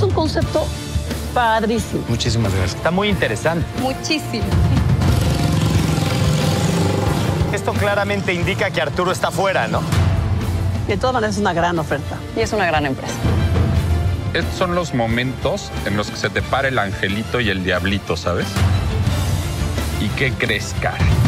es un concepto padrísimo. Muchísimas gracias. Está muy interesante. Muchísimo. Esto claramente indica que Arturo está fuera, ¿no? De todas maneras, es una gran oferta. Y es una gran empresa. Estos son los momentos en los que se te para el angelito y el diablito, ¿sabes? ¿Y qué crees, cara?